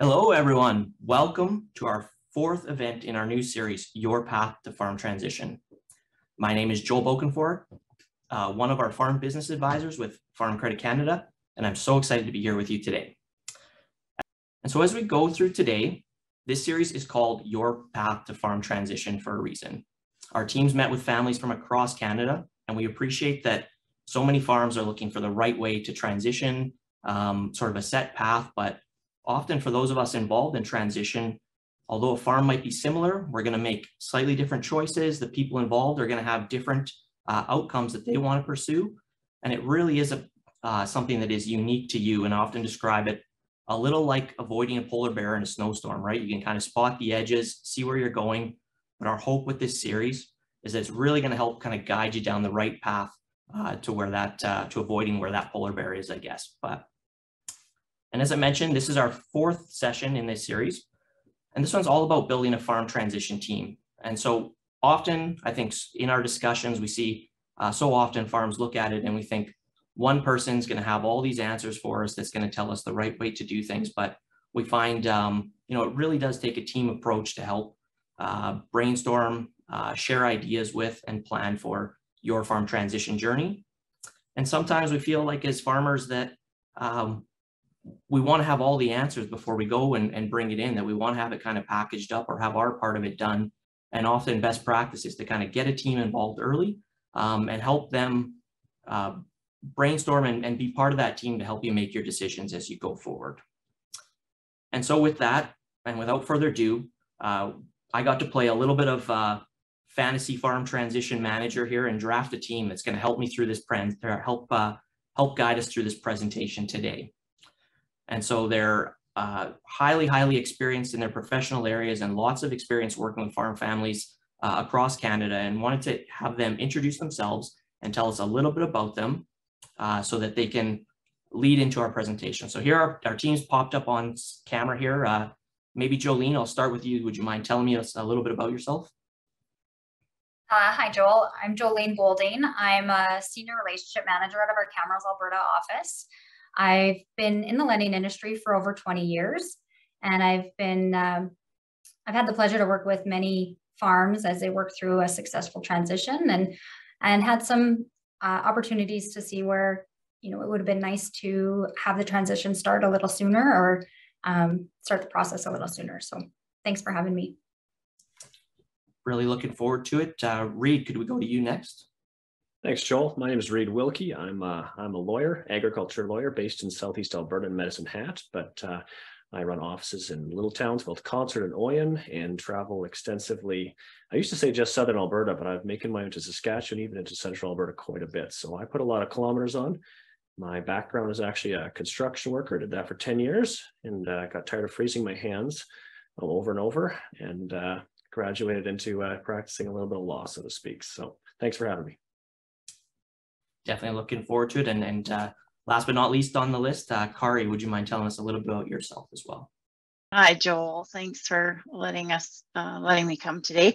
Hello everyone, welcome to our fourth event in our new series, Your Path to Farm Transition. My name is Joel Bokenfohr, one of our farm business advisors with Farm Credit Canada, and I'm so excited to be here with you today. And so as we go through today, this series is called Your Path to Farm Transition for a reason. Our teams met with families from across Canada, and we appreciate that so many farms are looking for the right way to transition, sort of a set path, but often for those of us involved in transition, although a farm might be similar, we're going to make slightly different choices. The people involved are going to have different outcomes that they want to pursue. And it really is something that is unique to you, and I often describe it a little like avoiding a polar bear in a snowstorm, right? You can kind of spot the edges, see where you're going. But our hope with this series is that it's really going to help kind of guide you down the right path to avoiding where that polar bear is, I guess. And as I mentioned, this is our fourth session in this series, and this one's all about building a farm transition team. And so often, I think in our discussions, we see so often farms look at it and we think one person's going to have all these answers for us that's going to tell us the right way to do things. But we find, it really does take a team approach to help brainstorm, share ideas with, and plan for your farm transition journey. And sometimes we feel like as farmers that we want to have all the answers before we go and bring it in, that we want to have it kind of packaged up or have our part of it done. And often best practice is to kind of get a team involved early and help them brainstorm and be part of that team to help you make your decisions as you go forward. And so with that, and without further ado, I got to play a little bit of fantasy farm transition manager here and draft a team that's going to help me through this, help guide us through this presentation today. And so they're highly experienced in their professional areas and lots of experience working with farm families across Canada, and wanted to have them introduce themselves and tell us a little bit about them so that they can lead into our presentation. So here are our teams popped up on camera here. Maybe Jolene, I'll start with you. Would you mind telling me a little bit about yourself? Hi, Joel. I'm Jolene Bolding. I'm a senior relationship manager out of our Kamloops, Alberta office. I've been in the lending industry for over 20 years, and I've had the pleasure to work with many farms as they work through a successful transition, and had some opportunities to see where, it would have been nice to have the transition start a little sooner, or start the process a little sooner. So thanks for having me. Really looking forward to it. Reid, could we go to you next? Thanks, Joel. My name is Reid Wilkie. I'm a lawyer, agriculture lawyer based in Southeast Alberta in Medicine Hat, but I run offices in little towns, both Consort and Oyen, and travel extensively. I used to say just Southern Alberta, but I've making my way to Saskatchewan, even into Central Alberta quite a bit. So I put a lot of kilometers on. My background is actually a construction worker. I did that for 10 years and got tired of freezing my hands over and over, and graduated into practicing a little bit of law, so to speak. So thanks for having me. Definitely looking forward to it. And last but not least on the list, Kari, would you mind telling us a little bit about yourself as well? Hi, Joel. Thanks for letting me come today.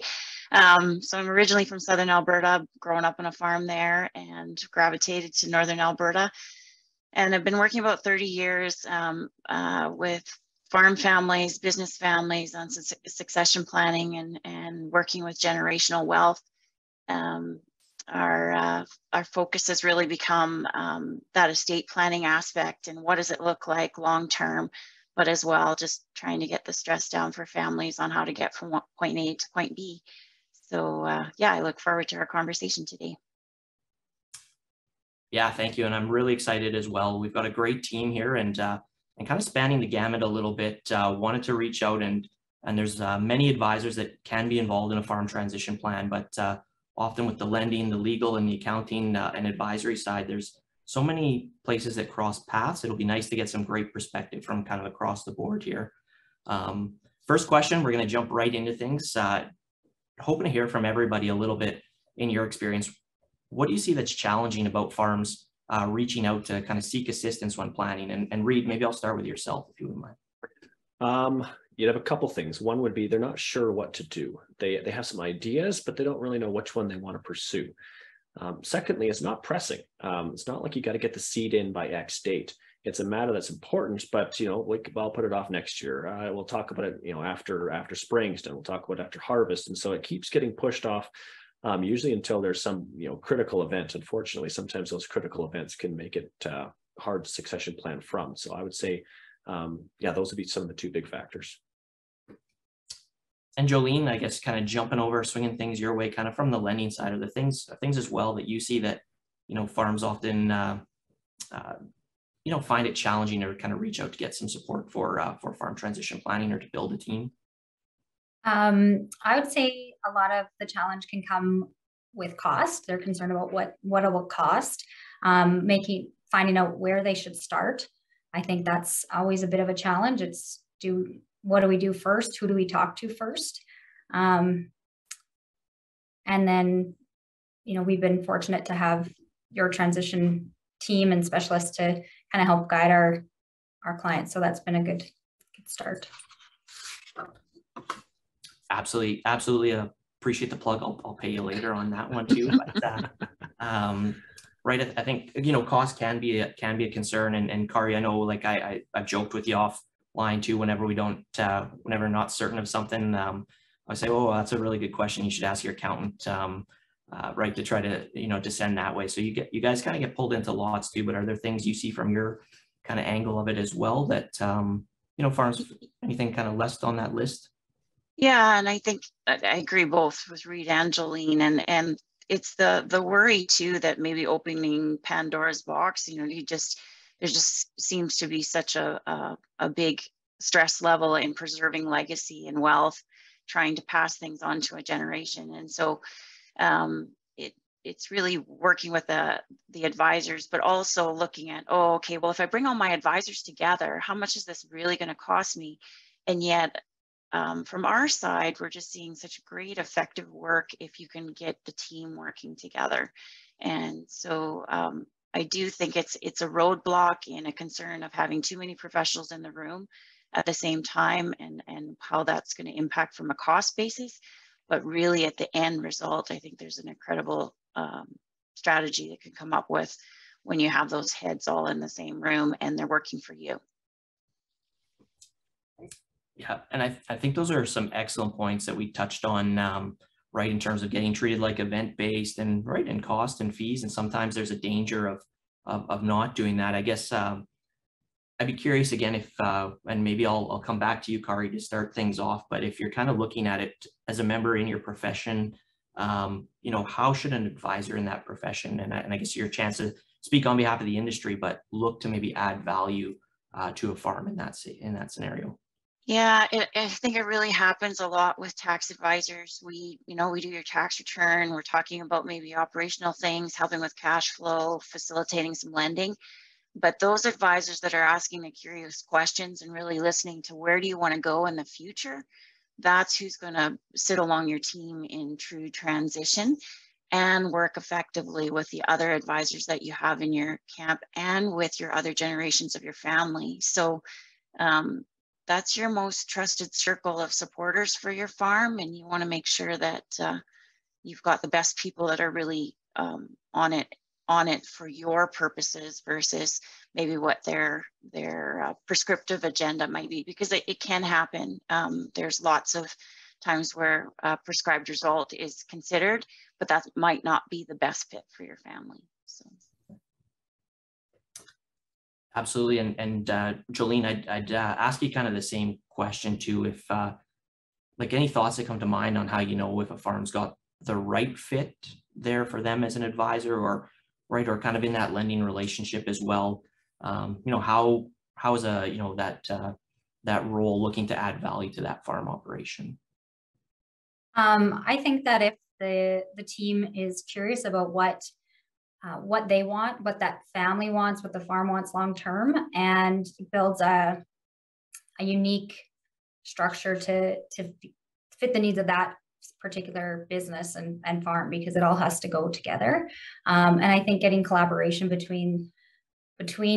So I'm originally from Southern Alberta, growing up on a farm there, and gravitated to Northern Alberta. And I've been working about 30 years with farm families, business families on succession planning and working with generational wealth. Our focus has really become that estate planning aspect, and what does it look like long term, but as well just trying to get the stress down for families on how to get from point A to point B. So yeah, I look forward to our conversation today. Yeah, thank you, and I'm really excited as well. We've got a great team here, and kind of spanning the gamut a little bit. Wanted to reach out, and there's many advisors that can be involved in a farm transition plan, but often with the lending, the legal, and the accounting and advisory side, there's so many places that cross paths. It'll be nice to get some great perspective from kind of across the board here. First question, we're going to jump right into things. Hoping to hear from everybody a little bit in your experience. What do you see that's challenging about farms reaching out to kind of seek assistance when planning? And Reid, maybe I'll start with yourself, if you wouldn't mind. You'd have a couple things. One would be they're not sure what to do. They have some ideas, but they don't really know which one they want to pursue. Secondly, it's not pressing. It's not like you got to get the seed in by X date. it's a matter that's important, but, you know, like, I'll put it off next year. We'll talk about it, you know, after spring's done, we'll talk about it after harvest. And so it keeps getting pushed off, usually until there's some, you know, critical event. Unfortunately, sometimes those critical events can make it hard to succession plan from. So I would say, yeah, those would be some of the two big factors. And Jolene, I guess, kind of jumping over, swinging things your way, kind of from the lending side of the things as well that you see that, you know, farms often, you know, find it challenging to kind of reach out to get some support for farm transition planning or to build a team. I would say a lot of the challenge can come with cost. They're concerned about what it will cost, finding out where they should start. I think that's always a bit of a challenge. It's what do we do first? Who do we talk to first? And then, you know, we've been fortunate to have your transition team and specialists to kind of help guide our clients. So that's been a good start. Absolutely. Absolutely. Appreciate the plug. I'll pay you later on that one too. But, right. I think, you know, cost can be a concern. And Kari, I know, like I've joked with you offline too, whenever we don't, whenever not certain of something, I say, oh, that's a really good question. You should ask your accountant, right, to try to, you know, descend that way. So you guys kind of get pulled into lots too, but are there things you see from your kind of angle of it as well that, you know, farms, anything kind of left on that list? Yeah, and I think I agree both with Reid and Jolene, and it's the worry too that maybe opening Pandora's box, you know, there just seems to be such a big stress level in preserving legacy and wealth, trying to pass things on to a generation. And so it's really working with the advisors, but also looking at, oh, okay, well, if I bring all my advisors together, how much is this really going to cost me? And yet from our side, we're just seeing such great effective work if you can get the team working together. And so I do think it's a roadblock and a concern of having too many professionals in the room at the same time, and how that's going to impact from a cost basis. But really at the end result, I think there's an incredible strategy that can come up with when you have those heads all in the same room and they're working for you. Yeah, and I think those are some excellent points that we touched on, right, in terms of getting treated like event-based and right in cost and fees. And sometimes there's a danger of not doing that. I guess I'd be curious again if, and maybe I'll come back to you, Kari, to start things off, but if you're kind of looking at it as a member in your profession, you know, how should an advisor in that profession, and I guess your chance to speak on behalf of the industry, but look to maybe add value to a farm in that scenario? Yeah, I think it really happens a lot with tax advisors. We do your tax return, we're talking about maybe operational things, helping with cash flow, facilitating some lending. But those advisors that are asking the curious questions and really listening to where do you want to go in the future, that's who's going to sit along your team in true transition and work effectively with the other advisors that you have in your camp and with your other generations of your family. So that's your most trusted circle of supporters for your farm, and you want to make sure that you've got the best people that are really on it for your purposes versus maybe what their prescriptive agenda might be, because it can happen. There's lots of times where a prescribed result is considered, but that might not be the best fit for your family. So. Absolutely, and Jolene, I'd ask you kind of the same question too, if like any thoughts that come to mind on how you know if a farm's got the right fit there for them as an advisor, or right, or kind of in that lending relationship as well. You know, how is a, you know, that role looking to add value to that farm operation? I think that if the team is curious about what they want, what that family wants, what the farm wants long term, and builds a unique structure to fit the needs of that particular business and farm, because it all has to go together. And I think getting collaboration between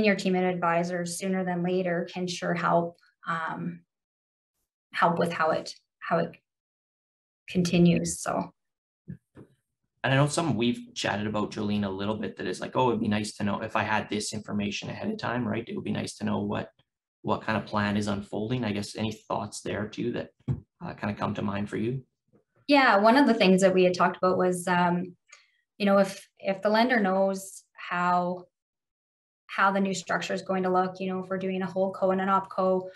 your team and advisors sooner than later can sure help with how it continues. So And I know something we've chatted about, Jolene, a little bit, that is like, oh, it'd be nice to know if I had this information ahead of time, right? It would be nice to know what kind of plan is unfolding. I guess any thoughts there too that kind of come to mind for you? Yeah, one of the things that we had talked about was, you know, if the lender knows how the new structure is going to look, you know, if we're doing a holdco and an opco,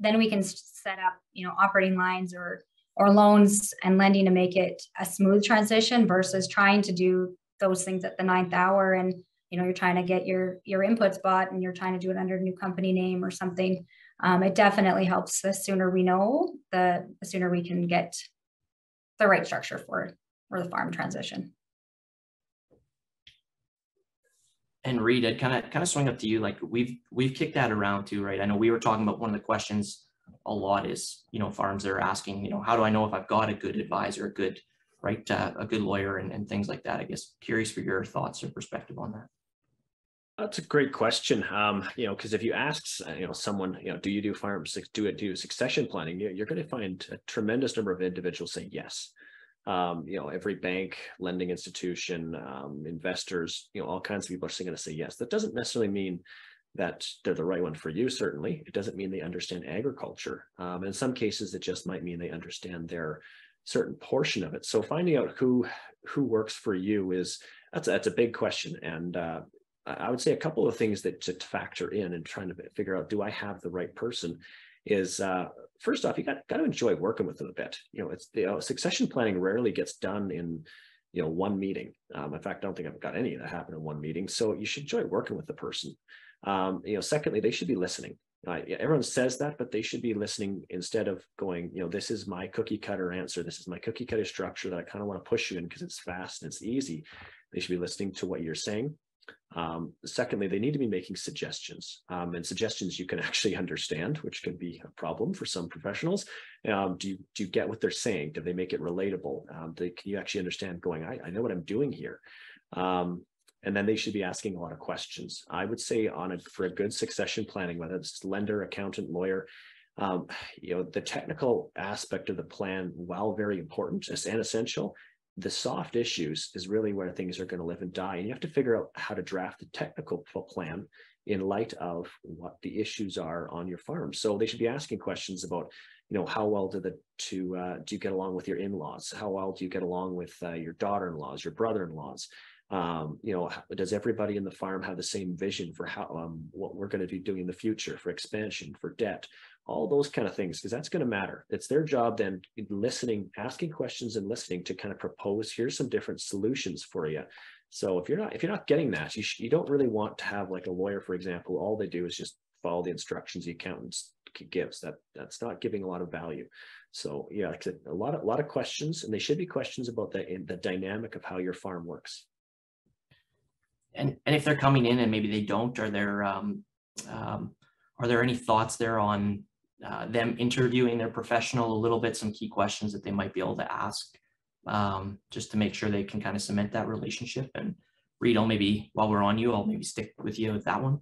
then we can set up, you know, operating lines or loans and lending to make it a smooth transition versus trying to do those things at the 9th hour. And, you know, you're trying to get your inputs bought and you're trying to do it under a new company name or something. It definitely helps. The sooner we know, the sooner we can get the right structure for the farm transition. And Reid, I'd kind of swing up to you. Like we've kicked that around too, right? I know we were talking about one of the questions a lot is, you know, farms that are asking, you know, how do I know if I've got a good advisor, a good, right, a good lawyer and things like that? I guess curious for your thoughts or perspective on that. That's a great question. You know, because if you ask, you know, someone, you know, do you do farms, do succession planning? You're going to find a tremendous number of individuals say yes. You know, every bank, lending institution, investors, you know, all kinds of people are going to say yes. That doesn't necessarily mean that they're the right one for you, certainly. It doesn't mean they understand agriculture. In some cases, it just might mean they understand their certain portion of it. So finding out who works for you is, that's a big question. And I would say a couple of things that to factor in trying to figure out, do I have the right person, is first off, you got to enjoy working with them a bit. You know, it's, you know, succession planning rarely gets done in, you know, one meeting. In fact, I don't think I've got any that happen in one meeting. So you should enjoy working with the person. You know, secondly, they should be listening. Everyone says that, but they should be listening instead of going, you know, this is my cookie cutter answer. This is my cookie cutter structure that I kind of want to push you in because it's fast and it's easy. They should be listening to what you're saying. Secondly, they need to be making suggestions, and suggestions you can actually understand, which can be a problem for some professionals. Do you get what they're saying? Do they make it relatable? Can you actually understand going, I know what I'm doing here? And then they should be asking a lot of questions. I would say for a good succession planning, whether it's lender, accountant, lawyer, you know, the technical aspect of the plan, while very important and essential, the soft issues is really where things are going to live and die. And you have to figure out how to draft the technical plan in light of what the issues are on your farm. So they should be asking questions about, you know, how well do you get along with your in-laws? How well do you get along with your daughter-in-laws, your brother-in-laws? You know, does everybody in the farm have the same vision for how what we're going to be doing in the future, for expansion, for debt, all those kind of things, because that's going to matter. It's their job then, listening, asking questions and listening, to kind of propose, here's some different solutions for you. So if you're not getting that, you don't really want to have like a lawyer, for example, all they do is just follow the instructions the accountant gives. That's not giving a lot of value. So yeah, like a lot of questions, and they should be questions about the dynamic of how your farm works. And if they're coming in and maybe they don't, are there any thoughts there on them interviewing their professional a little bit, some key questions that they might be able to ask, just to make sure they can kind of cement that relationship? And Reid, I'll maybe, while we're on you, I'll maybe stick with you with that one.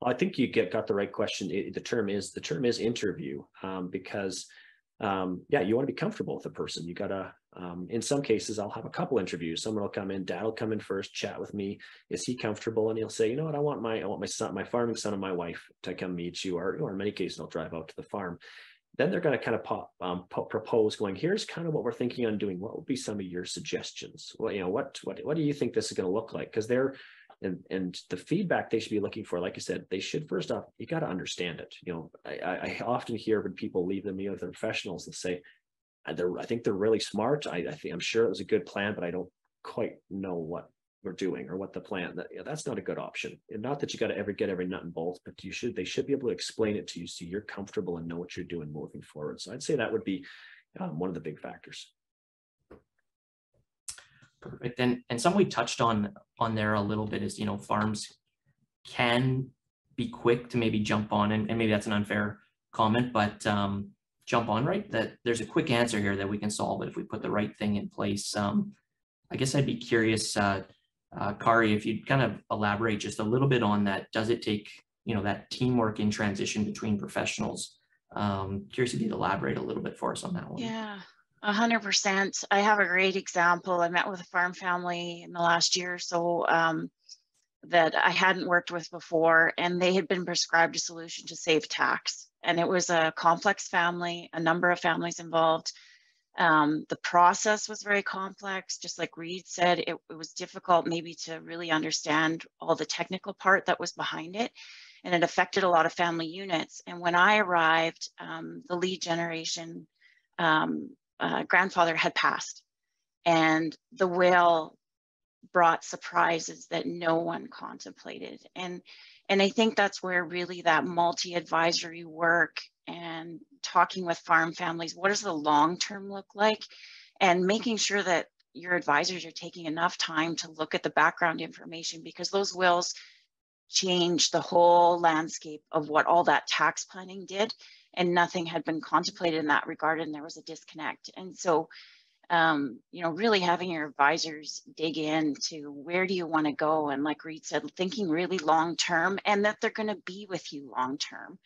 Well, I think you got the right question. The term is interview, because yeah, you want to be comfortable with the person. You got to, in some cases, I'll have a couple interviews. Someone will come in, dad will come in first, chat with me. Is he comfortable? And he'll say, you know what, I want my son, my farming son and my wife to come meet you, or in many cases, I'll drive out to the farm. Then they're going to kind of propose going, here's kind of what we're thinking on doing. What would be some of your suggestions? Well, you know, what do you think this is going to look like? Because they're, and the feedback they should be looking for, like I said, they should, first off, you got to understand it. You know, I often hear when people leave the meeting with their professionals and say, I think they're really smart. I'm sure it was a good plan, but I don't quite know what we're doing or what the plan. That's not a good option. And not that you got to ever get every nut and bolt, but they should be able to explain it to you so you're comfortable and know what you're doing moving forward. So I'd say that would be one of the big factors. Perfect. And something we touched on there a little bit is, you know, farms can be quick to maybe jump on, and maybe that's an unfair comment, but jump on, right? That there's a quick answer here that we can solve if we put the right thing in place. I guess I'd be curious, Kari, if you'd kind of elaborate just a little bit on that. Does it take, you know, that teamwork in transition between professionals? Curious if you'd elaborate a little bit for us on that one. Yeah. 100%. I have a great example. I met with a farm family in the last year or so that I hadn't worked with before, and they had been prescribed a solution to save tax. And it was a complex family, a number of families involved. The process was very complex. Just like Reid said, it was difficult maybe to really understand all the technical part that was behind it. And it affected a lot of family units. And when I arrived, the lead generation grandfather had passed. And the will brought surprises that no one contemplated. And I think that's where really that multi-advisory work and talking with farm families, what does the long-term look like? And making sure that your advisors are taking enough time to look at the background information, because those wills change the whole landscape of what all that tax planning did, and nothing had been contemplated in that regard, and there was a disconnect. And so, you know, really having your advisors dig into where do you want to go, and like Reid said, thinking really long term, and that they're going to be with you long term,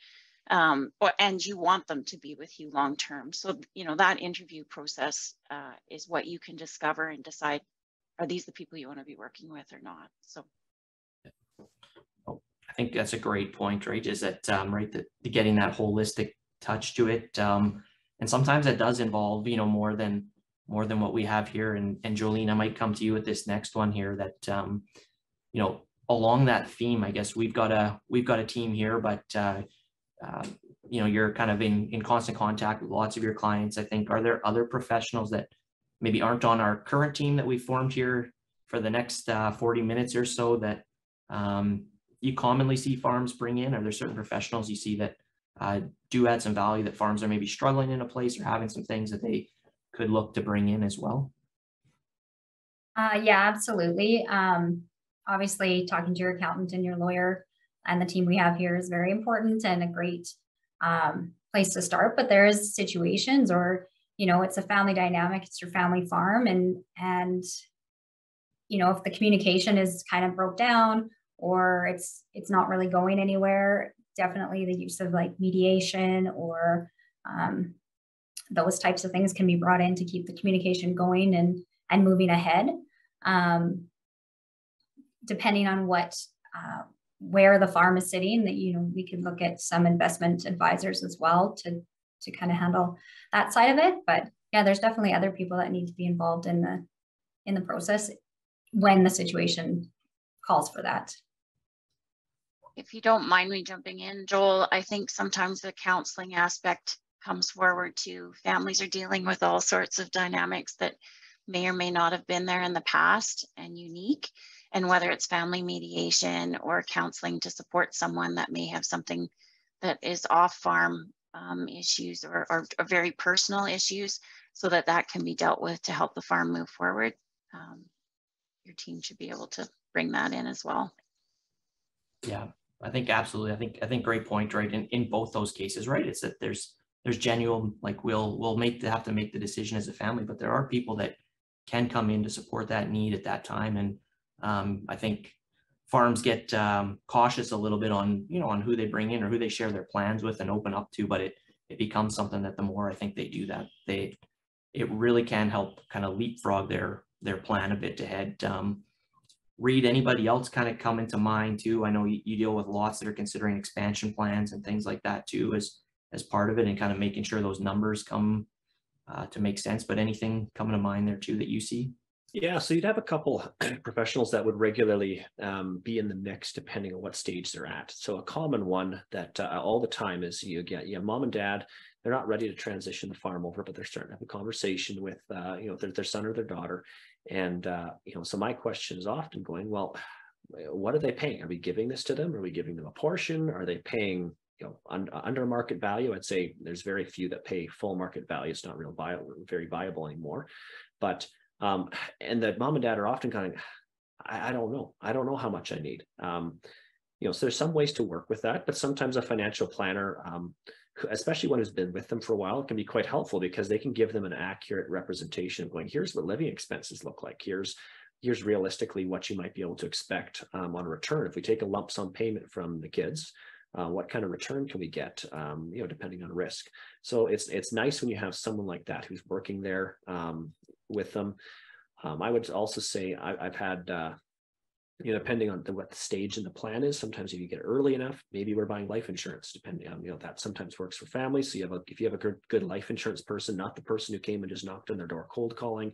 and you want them to be with you long term. So, you know, that interview process is what you can discover and decide, are these the people you want to be working with or not? So. I think that's a great point, right? Is that getting that holistic touch to it, and sometimes that does involve, you know, more than what we have here. And Jolene, I might come to you with this next one here. That you know, along that theme, I guess we've got a team here, but you know, you're kind of in constant contact with lots of your clients. I think, are there other professionals that maybe aren't on our current team that we formed here for the next 40 minutes or so that you commonly see farms bring in? Are there certain professionals you see that do add some value that farms are maybe struggling in a place or having some things that they could look to bring in as well? Yeah, absolutely. Obviously, talking to your accountant and your lawyer and the team we have here is very important and a great place to start. But there is situations, or, you know, it's a family dynamic, it's your family farm, and you know, if the communication is kind of broke down, or it's not really going anywhere, definitely the use of like mediation or those types of things can be brought in to keep the communication going and moving ahead. Depending on where the farm is sitting, that, you know, we can look at some investment advisors as well to kind of handle that side of it. But yeah, there's definitely other people that need to be involved in the process when the situation calls for that. If you don't mind me jumping in, Joel, I think sometimes the counseling aspect comes forward too. Families are dealing with all sorts of dynamics that may or may not have been there in the past and unique. And whether it's family mediation or counseling to support someone that may have something that is off farm issues or very personal issues, so that that can be dealt with to help the farm move forward. Your team should be able to bring that in as well. Yeah, I think absolutely. I think great point, right? In both those cases, right? It's that there's genuine, like we'll have to make the decision as a family, but there are people that can come in to support that need at that time. And I think farms get cautious a little bit on, you know, on who they bring in or who they share their plans with and open up to, but it becomes something that the more I think they do that, it really can help kind of leapfrog their plan a bit ahead. Reid, anybody else kind of come into mind too? I know you deal with lots that are considering expansion plans and things like that too as part of it, and kind of making sure those numbers come to make sense, but anything coming to mind there too that you see? Yeah, so you'd have a couple professionals that would regularly be in the mix depending on what stage they're at. So a common one that all the time is you get, yeah, mom and dad, they're not ready to transition the farm over, but they're starting to have a conversation with, you know, their son or their daughter. And, you know, so my question is often going, well, what are they paying? Are we giving this to them? Are we giving them a portion? Are they paying, you know, under market value? I'd say there's very few that pay full market value. It's not very viable anymore. But, and the mom and dad are often kind of, I don't know. I don't know how much I need. You know, so there's some ways to work with that, but sometimes a financial planner, especially one who's been with them for a while, can be quite helpful because they can give them an accurate representation of going, here's what living expenses look like. Here's realistically what you might be able to expect on a return. If we take a lump sum payment from the kids, What kind of return can we get, you know, depending on risk. So it's nice when you have someone like that who's working there with them. I would also say I've had, you know, depending on what the stage and the plan is, sometimes if you get early enough, maybe we're buying life insurance, depending on, you know, that sometimes works for families. So you have a, if you have a good life insurance person, not the person who came and just knocked on their door cold calling,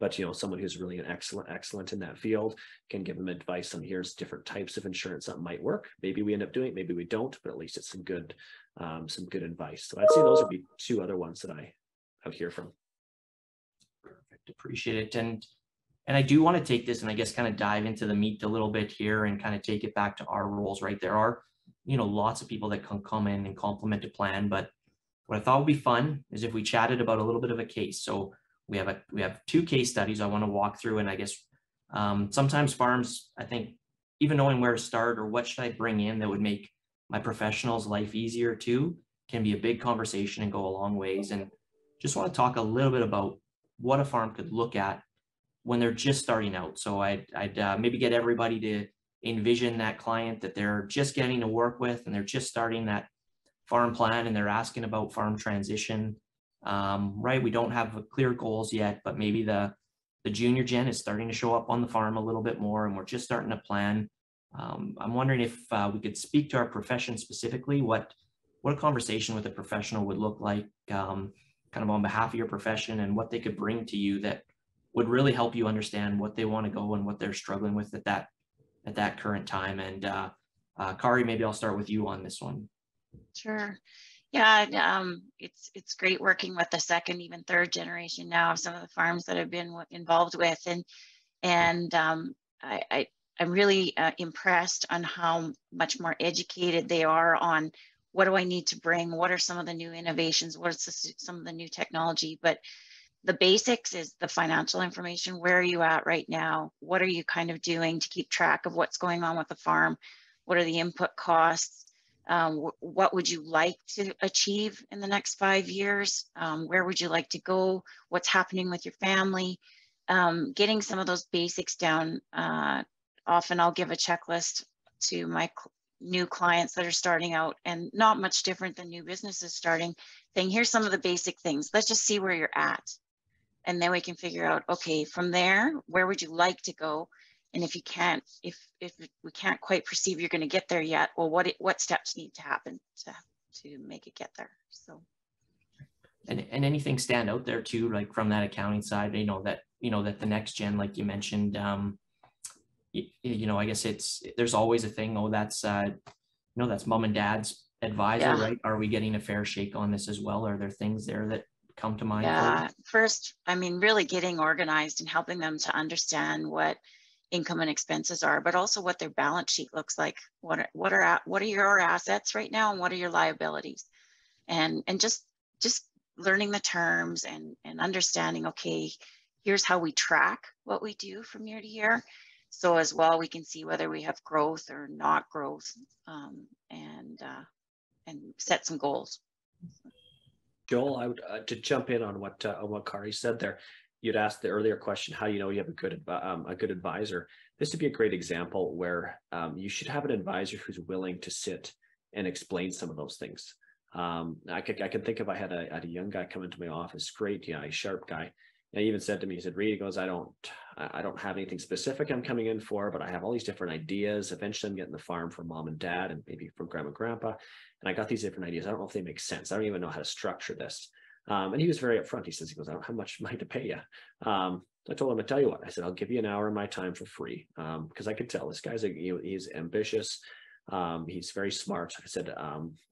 but, you know, someone who's really an excellent in that field, can give them advice on here's different types of insurance that might work. Maybe we end up doing it, maybe we don't, but at least it's some good advice. So I'd say those would be two other ones that I would hear from. Perfect, appreciate it. And I do want to take this and I guess kind of dive into the meat a little bit here and kind of take it back to our roles, right? There are, you know, lots of people that can come in and complement a plan, but what I thought would be fun is if we chatted about a little bit of a case. So we have two case studies I want to walk through, and I guess sometimes farms, I think, even knowing where to start or what should I bring in that would make my professional's life easier too, can be a big conversation and go a long ways. And just want to talk a little bit about what a farm could look at when they're just starting out. So I'd maybe get everybody to envision that client that they're just getting to work with and they're just starting that farm plan and they're asking about farm transition. Right, we don't have clear goals yet, but maybe the junior gen is starting to show up on the farm a little bit more and we're just starting to plan. I'm wondering if we could speak to our profession specifically, what a conversation with a professional would look like, kind of on behalf of your profession, and what they could bring to you that would really help you understand what they want to go and what they're struggling with at that current time. And Kari, maybe I'll start with you on this one. Sure. Yeah, it's great working with the second, even third generation now of some of the farms that I've been involved with, and I'm really impressed on how much more educated they are on what do I need to bring, what are some of the new innovations, what's some of the new technology. But the basics is the financial information. Where are you at right now? What are you kind of doing to keep track of what's going on with the farm? What are the input costs? What would you like to achieve in the next 5 years? Where would you like to go? What's happening with your family? Getting some of those basics down. Often I'll give a checklist to my new clients that are starting out, and not much different than new businesses starting, saying, here's some of the basic things. Let's just see where you're at. And then we can figure out, okay, from there, where would you like to go? And if you can't, if we can't quite perceive you're going to get there yet, well, what steps need to happen to make it get there? So, and anything stand out there too, like from that accounting side, that the next gen, like you mentioned, I guess there's always a thing. Oh, that's that's mom and dad's advisor, yeah. Right? Are we getting a fair shake on this as well? Are there things there that come to mind? Yeah, first, I mean, really getting organized and helping them to understand what income and expenses are, but also what their balance sheet looks like. What are your assets right now, and what are your liabilities? And just learning the terms and understanding, okay, here's how we track what we do from year to year. So as well, we can see whether we have growth or not growth, and set some goals. Joel, I would to jump in on what Kari said there. You'd asked the earlier question, how do you know you have a good advisor? This would be a great example where you should have an advisor who's willing to sit and explain some of those things. I could think if I had a young guy come into my office, great, yeah, a sharp guy. And he even said to me, he said, Reid, he goes, I don't have anything specific I'm coming in for, but I have all these different ideas. Eventually I'm getting the farm from mom and dad and maybe from grandma and grandpa. And I got these different ideas. I don't know if they make sense. I don't even know how to structure this. And he was very upfront. He goes, I don't have much money to pay you. I told him, I tell you what, I said, I'll give you an hour of my time for free. Because I could tell this guy's, he's ambitious. He's very smart. I said, from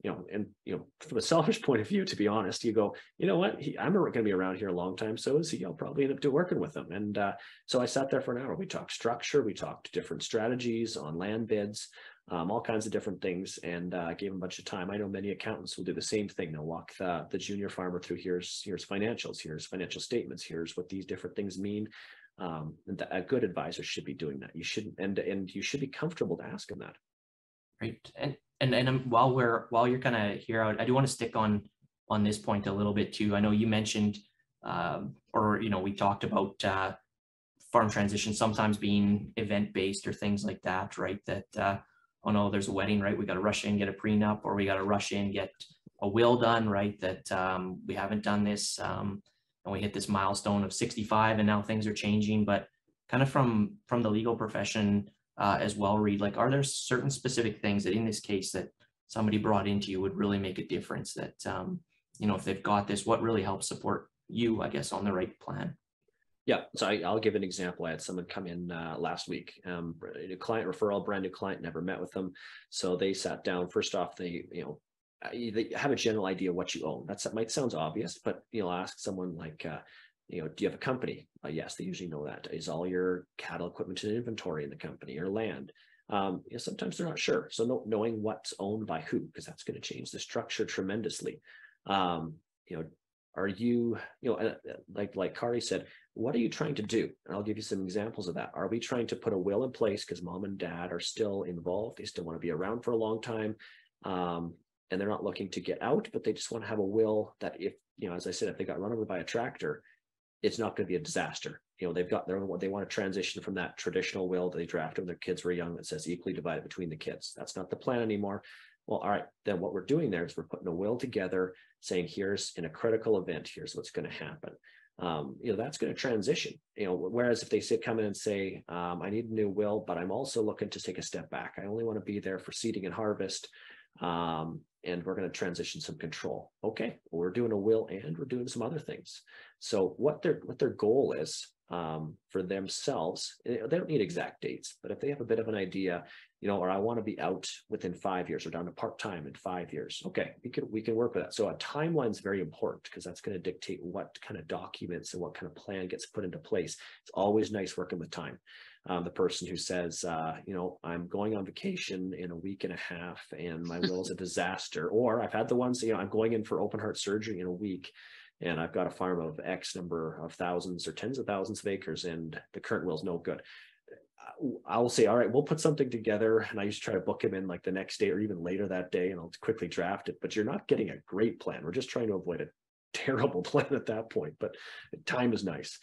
a selfish point of view, to be honest, you go, you know what, I'm going to be around here a long time. So is he, I'll probably end up working with him. And so I sat there for an hour. We talked structure. We talked different strategies on land bids. All kinds of different things, and I gave them a bunch of time. I know many accountants will do the same thing. They'll walk the junior farmer through here's financials, here's financial statements, here's what these different things mean. A good advisor should be doing that. You shouldn't, and you should be comfortable to ask them that. Right, and while you're kind of here, I do want to stick on this point a little bit too. I know you mentioned, we talked about farm transition sometimes being event based or things like that, right? That oh no, there's a wedding, right? We got to rush in, get a prenup, or we got to rush in, get a will done, right? That we haven't done this and we hit this milestone of 65 and now things are changing. But kind of from the legal profession as well, Reid, like, are there certain specific things that in this case that somebody brought into you would really make a difference that, you know, if they've got this, what really helps support you, I guess, on the right plan? Yeah. So I'll give an example. I had someone come in last week, a client referral, brand new client, never met with them. So they sat down. First off, they have a general idea what you own. That might sound obvious, but you'll ask someone like, you know, do you have a company? Yes, they usually know that. Is all your cattle, equipment, and inventory in the company, or land? You know, sometimes they're not sure. So knowing what's owned by who, because that's going to change the structure tremendously. You know, are you, you know, like Kari said, what are you trying to do? And I'll give you some examples of that. Are we trying to put a will in place because mom and dad are still involved? They still want to be around for a long time. And they're not looking to get out, but they just want to have a will that if, you know, as I said, if they got run over by a tractor, it's not going to be a disaster. You know, they've got their own, they want to transition from that traditional will that they drafted when their kids were young that says equally divided between the kids. That's not the plan anymore. Well, all right, then what we're doing there is we're putting a will together saying, here's in a critical event, here's what's going to happen. You know, that's going to transition, you know, whereas if they come in and say, I need a new will, but I'm also looking to take a step back. I only want to be there for seeding and harvest. And we're going to transition some control. Okay, well, we're doing a will and we're doing some other things. So what their goal is for themselves, they don't need exact dates, but if they have a bit of an idea, you know, or I want to be out within 5 years or down to part-time in 5 years. Okay, we can work with that. So a timeline is very important because that's going to dictate what kind of documents and what kind of plan gets put into place. It's always nice working with time. The person who says, you know, I'm going on vacation in a week and a half and my will is a disaster, or I've had the ones, you know, I'm going in for open heart surgery in a week and I've got a farm of X number of thousands or tens of thousands of acres and the current will is no good. I'll say, all right, we'll put something together. And I used to try to book him in like the next day or even later that day, and I'll quickly draft it. But you're not getting a great plan. We're just trying to avoid a terrible plan at that point, but time is nice.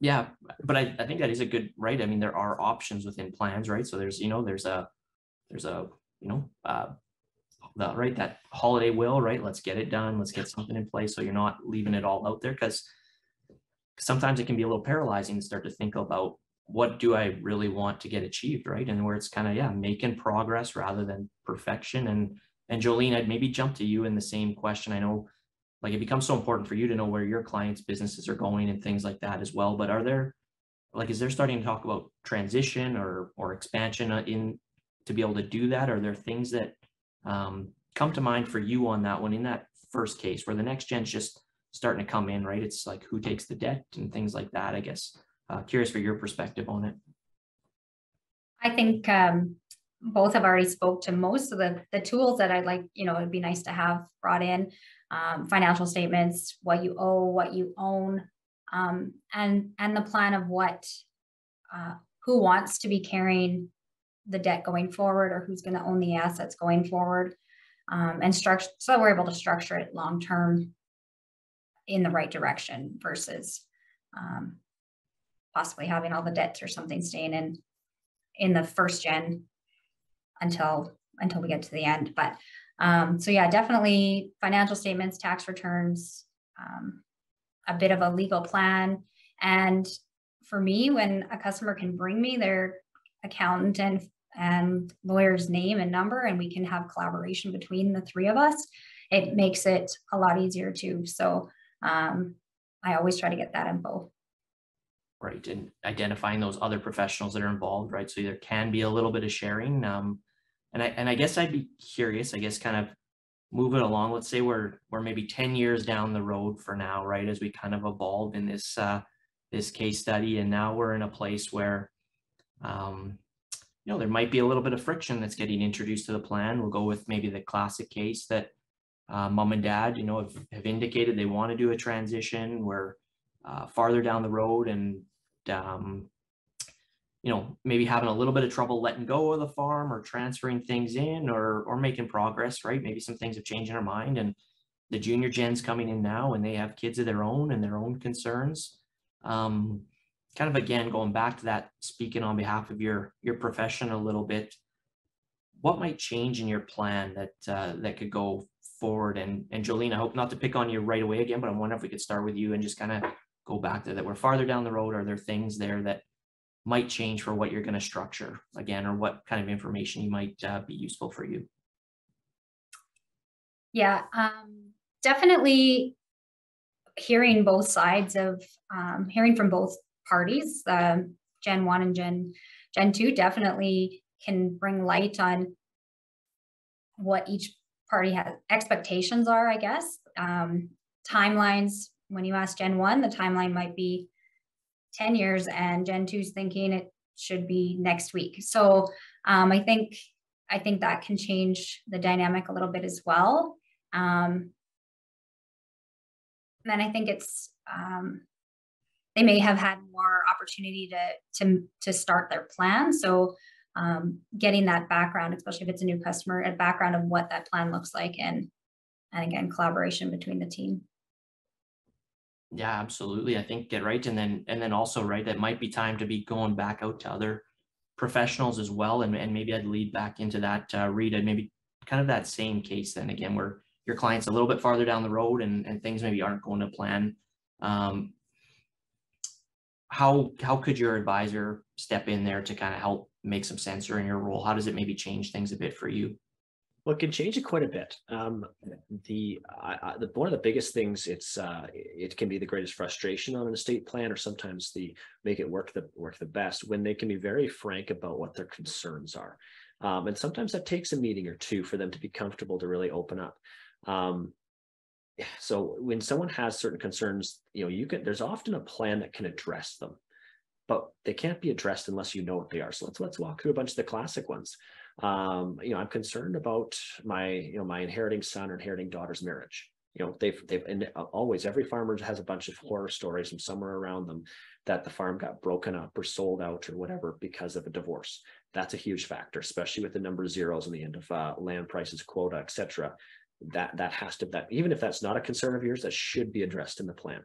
Yeah, but I think that is a good, right? I mean, there are options within plans, right? So there's, you know, there's a, you know, right, that holiday will, right? Let's get it done. Let's get something in place. So you're not leaving it all out there, because sometimes it can be a little paralyzing to start to think about what do I really want to get achieved, right? And where it's kind of, yeah, making progress rather than perfection. And Jolene, I'd maybe jump to you in the same question. I know, like, it becomes so important for you to know where your clients' businesses are going and things like that as well. But are there, like, is there starting to talk about transition or expansion in to be able to do that? Are there things that come to mind for you on that one in that first case where the next gen's just starting to come in, right? It's like who takes the debt and things like that, I guess. Curious for your perspective on it. I think both have already spoke to most of the tools that I'd like, you know, it'd be nice to have brought in. Financial statements, what you owe, what you own, and the plan of what, who wants to be carrying the debt going forward, or who's going to own the assets going forward, and structure, so we're able to structure it long term in the right direction versus possibly having all the debts or something staying in the first gen until we get to the end, but. So yeah, definitely financial statements, tax returns, a bit of a legal plan. And for me, when a customer can bring me their accountant and lawyer's name and number, and we can have collaboration between the three of us, it makes it a lot easier too. So I always try to get that info. Right, and identifying those other professionals that are involved, right? So there can be a little bit of sharing. And I guess I'd be curious, I guess, kind of move it along. Let's say we're maybe 10 years down the road for now, right? As we kind of evolve in this this case study, and now we're in a place where, you know, there might be a little bit of friction that's getting introduced to the plan. We'll go with maybe the classic case that mom and dad, you know, have indicated they want to do a transition. We're farther down the road, and you know, maybe having a little bit of trouble letting go of the farm or transferring things in or making progress, right? Maybe some things have changed in our mind, and the junior gen's coming in now and they have kids of their own and their own concerns. Kind of, again, going back to that, speaking on behalf of your profession a little bit, what might change in your plan that that could go forward? And Jolene, I hope not to pick on you right away again, but I'm wondering if we could start with you and just kind of go back to that. We're farther down the road. Are there things there that might change for what you're going to structure again, or what kind of information you might be useful for you? Yeah, definitely hearing both sides of, hearing from both parties, Gen 1 and Gen 2 definitely can bring light on what each party has, expectations are, I guess. Timelines, when you ask Gen 1, the timeline might be 10 years and Gen 2's thinking it should be next week. So I think that can change the dynamic a little bit as well. And then I think it's, they may have had more opportunity to start their plan. So getting that background, especially if it's a new customer, a background of what that plan looks like, and again, collaboration between the team. Yeah, absolutely. I think get right. And then also, right, it might be time to be going back out to other professionals as well. And maybe I'd lead back into that, Reid, maybe kind of that same case then again, where your client's a little bit farther down the road and things maybe aren't going to plan. How could your advisor step in there to kind of help make some sense in your role? How does it maybe change things a bit for you? Well, it can change it quite a bit. One of the biggest things, it can be the greatest frustration on an estate plan, or sometimes the make it work the best, when they can be very frank about what their concerns are. And sometimes that takes a meeting or two for them to be comfortable to really open up. So when someone has certain concerns, there's often a plan that can address them, but they can't be addressed unless you know what they are. So let's walk through a bunch of the classic ones. I'm concerned about my inheriting son or inheriting daughter's marriage. And always, every farmer has a bunch of horror stories from somewhere around them that the farm got broken up or sold out or whatever because of a divorce. That's a huge factor, especially with the number of zeros on the end of land prices, quota, et cetera. That even if that's not a concern of yours, that should be addressed in the plan.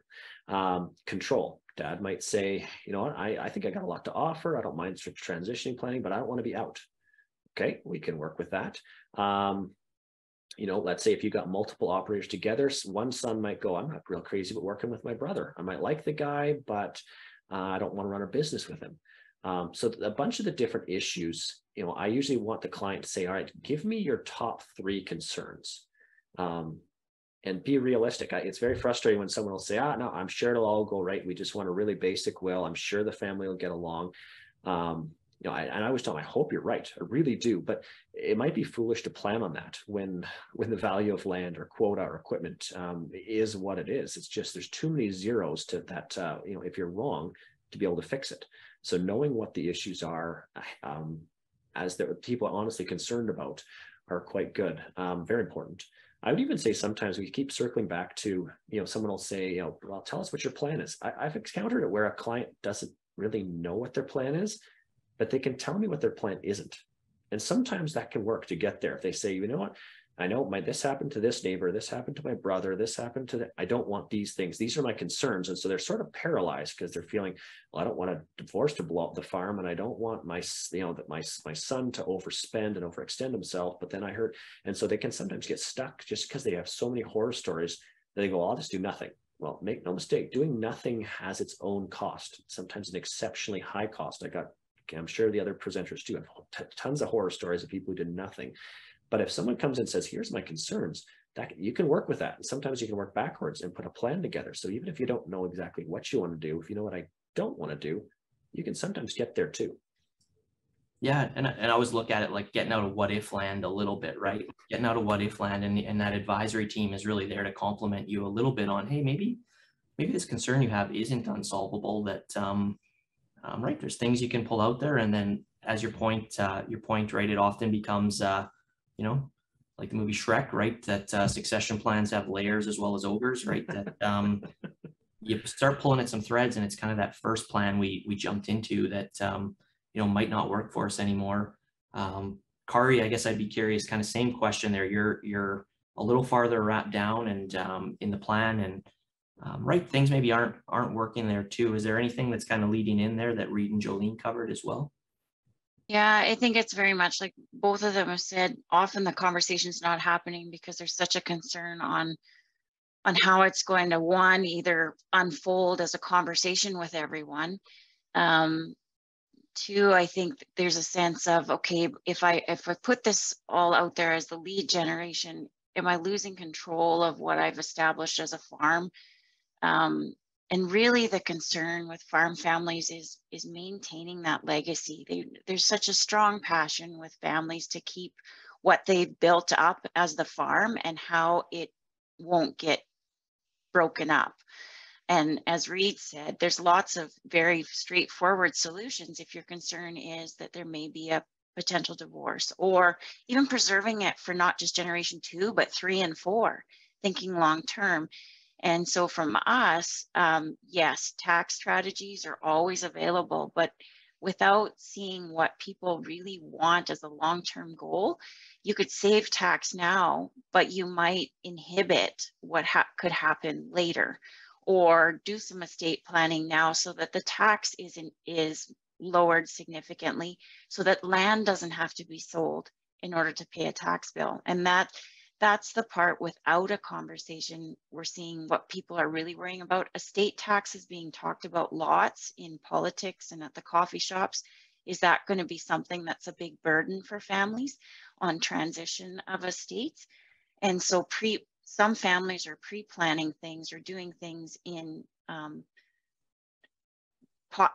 Control. Dad might say, I think I got a lot to offer. I don't mind transitioning planning, but I don't want to be out. Okay, we can work with that. Let's say if you got multiple operators together, one son might go, I'm not real crazy about working with my brother. I might like the guy, but I don't want to run a business with him. So a bunch of the different issues, I usually want the client to say, all right, give me your top 3 concerns, and be realistic. It's very frustrating when someone will say, no, I'm sure it'll all go right. We just want a really basic will. I'm sure the family will get along. And I always tell them, I hope you're right. I really do. But it might be foolish to plan on that when the value of land or quota or equipment is what it is. It's just there's too many zeros to that, if you're wrong, to be able to fix it. So knowing what the issues are, as the people are honestly concerned about, are quite good, very important. I would even say sometimes we keep circling back to, someone will say, well, tell us what your plan is. I've encountered it where a client doesn't really know what their plan is, but they can tell me what their plan isn't. And sometimes that can work to get there. If they say, I know this happened to this neighbor, this happened to my brother, this happened to, I don't want these things. These are my concerns. And so they're sort of paralyzed because they're feeling, well, I don't want a divorce to blow up the farm. And I don't want my son to overspend and overextend himself. But then I heard, and so they can sometimes get stuck just because they have so many horror stories that they go, I'll just do nothing. Well, make no mistake, doing nothing has its own cost, sometimes an exceptionally high cost. I'm sure the other presenters too have tons of horror stories of people who did nothing. But if someone comes and says, here's my concerns, that you can work with that. And sometimes you can work backwards and put a plan together. So even if you don't know exactly what you want to do, if you know what I don't want to do, you can sometimes get there too. Yeah. And I always look at it like getting out of what if land a little bit, right? Getting out of what if land, and that advisory team is really there to complement you a little bit on, hey, maybe this concern you have isn't unsolvable, that, right, there's things you can pull out there. And then as your point, right, it often becomes, like the movie Shrek, right? That succession plans have layers as well as ogres, right? That you start pulling at some threads, and it's kind of that first plan we jumped into that, might not work for us anymore. Kari, I guess I'd be curious, kind of same question there. You're a little farther wrapped down and in the plan, and right, things maybe aren't working there too. Is there anything that's kind of leading in there that Reid and Jolene covered as well? Yeah, I think it's very much like both of them have said, often the conversation's not happening because there's such a concern on how it's going to, one, either unfold as a conversation with everyone. Two, I think there's a sense of, okay, if I put this all out there as the lead generation, am I losing control of what I've established as a farm? And really the concern with farm families is maintaining that legacy. There's such a strong passion with families to keep what they've built up as the farm and how it won't get broken up. And as Reid said, there's lots of very straightforward solutions if your concern is that there may be a potential divorce, or even preserving it for not just generation 2, but 3 and 4, thinking long term. And so from us, yes, tax strategies are always available, but without seeing what people really want as a long-term goal, you could save tax now, but you might inhibit what could happen later, or do some estate planning now so that the tax is lowered significantly, so that land doesn't have to be sold in order to pay a tax bill. And that's the part without a conversation. We're seeing what people are really worrying about. Estate tax is being talked about lots in politics and at the coffee shops. Is that going to be something that's a big burden for families on transition of estates? And so some families are pre-planning things or doing things in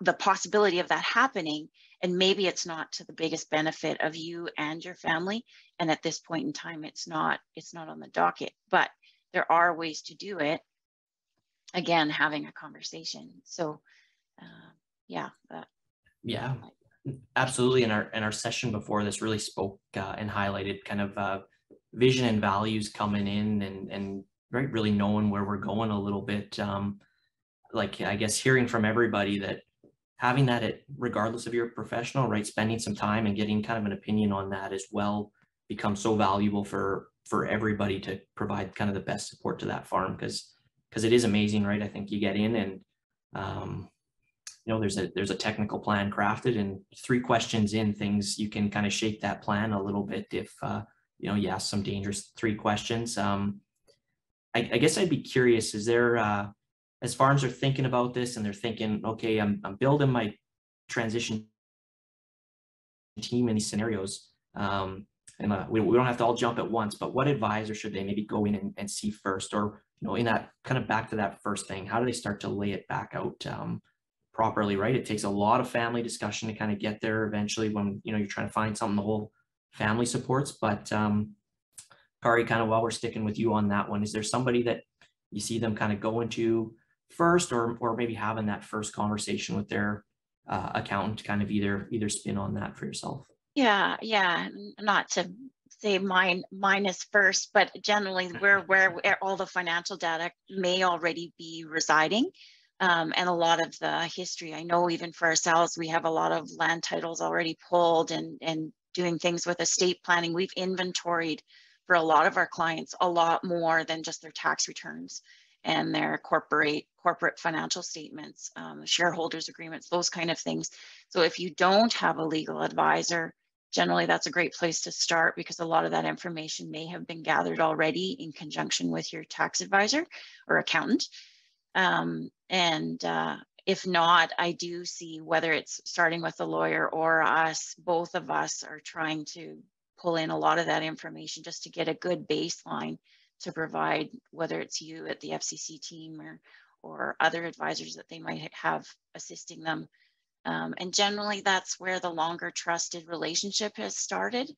the possibility of that happening, and maybe it's not to the biggest benefit of you and your family, and at this point in time it's not on the docket, but there are ways to do it, again having a conversation. So yeah, absolutely. In our session before this, really spoke and highlighted kind of vision and values coming in, and really knowing where we're going a little bit. Like, I guess hearing from everybody that having that, regardless of your professional, right, spending some time and getting kind of an opinion on that as well becomes so valuable for everybody to provide kind of the best support to that farm, because it is amazing, right? I think you get in and you know, there's a technical plan crafted, and 3 questions in, things you can kind of shake that plan a little bit if you know, you ask some dangerous 3 questions. I guess I'd be curious, is there as farms are thinking about this and they're thinking, okay, I'm building my transition team in these scenarios, and we don't have to all jump at once, but what advisor should they maybe go in and see first? Or, you know, in that kind of back to that first thing, how do they start to lay it back out properly, right? It takes a lot of family discussion to kind of get there eventually when, you know, you're trying to find something the whole family supports. But Kari, kind of while we're sticking with you on that one, is there somebody that you see them kind of go into first, or maybe having that first conversation with their accountant to kind of either spin on that for yourself? Yeah, not to say mine is first, but generally where all the financial data may already be residing, and a lot of the history. I know even for ourselves, we have a lot of land titles already pulled, and doing things with estate planning. We've inventoried for a lot of our clients a lot more than just their tax returns and their corporate financial statements, shareholders agreements, those kind of things. So if you don't have a legal advisor, generally that's a great place to start, because a lot of that information may have been gathered already in conjunction with your tax advisor or accountant. If not, I do see, whether it's starting with a lawyer or us, both of us are trying to pull in a lot of that information just to get a good baseline to provide, whether it's you at the FCC team or other advisors that they might have assisting them. And generally that's where the longer trusted relationship has started.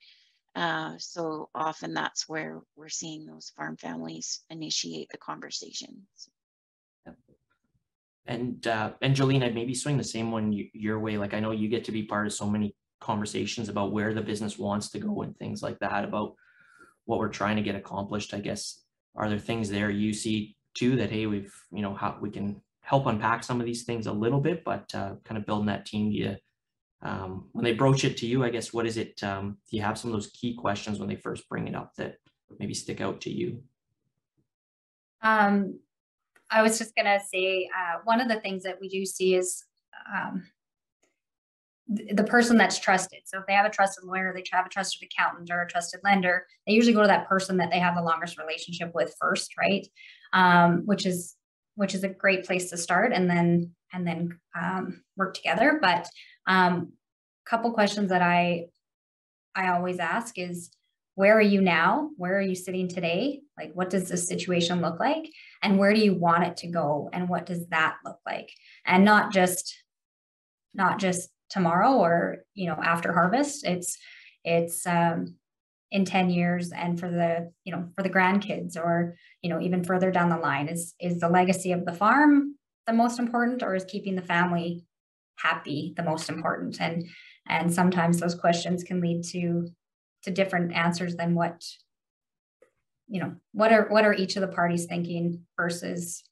So often that's where we're seeing those farm families initiate the conversation. And Jolene, I'd maybe swing the same one your way. Like, I know you get to be part of so many conversations about where the business wants to go and things like that, about what we're trying to get accomplished. I guess, are there things there you see too that, hey, we've, you know, how we can help unpack some of these things a little bit, but kind of building that team, you when they broach it to you, I guess, what is it, do you have some of those key questions when they first bring it up that maybe stick out to you? I was just gonna say, one of the things that we do see is the person that's trusted. So if they have a trusted lawyer, they have a trusted accountant or a trusted lender, they usually go to that person that they have the longest relationship with first, right? Which is a great place to start, and then work together. But couple questions that I always ask is, where are you now? Where are you sitting today? Like, what does this situation look like? And where do you want it to go? And what does that look like? And not just tomorrow or, you know, after harvest. It's in 10 years and for the grandkids, or, you know, even further down the line. Is the legacy of the farm the most important, or is keeping the family happy the most important? And sometimes those questions can lead to different answers than what are each of the parties thinking, versus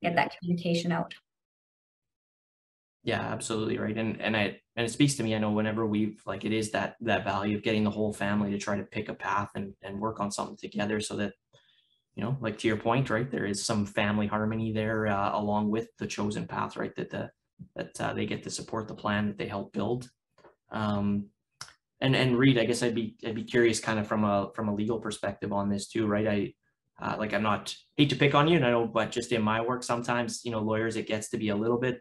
get that communication out. Yeah, absolutely right. And it speaks to me. I know whenever we've, like, it is that value of getting the whole family to try to pick a path and work on something together, so that, you know, like to your point, right, there is some family harmony there along with the chosen path, right, that they get to support the plan that they help build. And Reid, I guess I'd be curious, kind of from a legal perspective on this too, right? I hate to pick on you, and I know, but just in my work sometimes, you know, lawyers, it gets to be a little bit